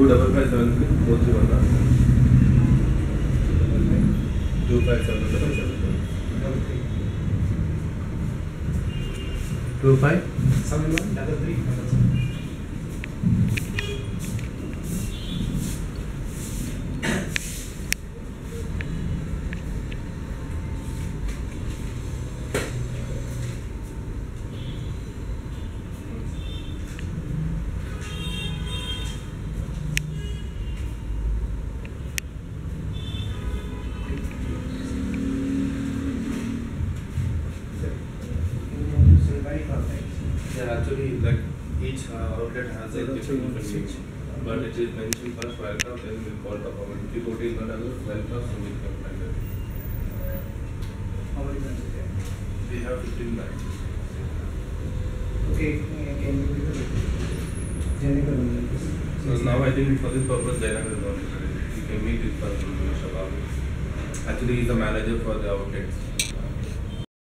255 7 1 2 5 7 1 3 Actually, like each outlet has a different niche, but it is mentioned first Firecraft, then we call the power. If you go to another Firecraft, so we can find it. How many branches are there? We have 15 branches. Okay, can you give it? General branches. So now I think for this purpose, Jayanand is not interested. You can meet this person, Mr. Shabab. Actually, he is the manager for the outlets.